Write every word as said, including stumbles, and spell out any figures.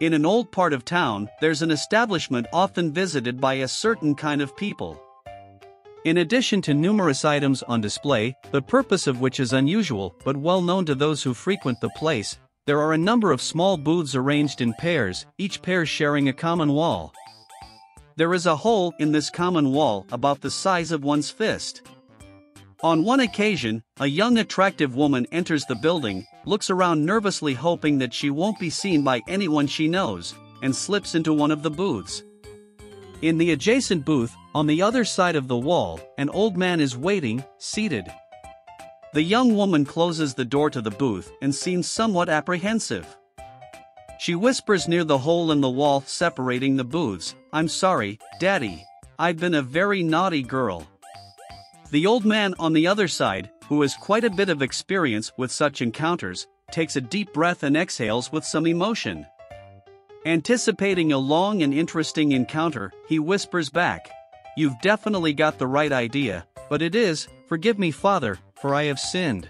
In an old part of town, there's an establishment often visited by a certain kind of people. In addition to numerous items on display, the purpose of which is unusual but well known to those who frequent the place, there are a number of small booths arranged in pairs, each pair sharing a common wall. There is a hole in this common wall about the size of one's fist. On one occasion, a young attractive woman enters the building, looks around nervously hoping that she won't be seen by anyone she knows, and slips into one of the booths. In the adjacent booth, on the other side of the wall, an old man is waiting, seated. The young woman closes the door to the booth and seems somewhat apprehensive. She whispers near the hole in the wall separating the booths, "I'm sorry, Daddy. I've been a very naughty girl." The old man on the other side, who has quite a bit of experience with such encounters, takes a deep breath and exhales with some emotion. Anticipating a long and interesting encounter, he whispers back, "You've definitely got the right idea, but it is, forgive me, Father, for I have sinned."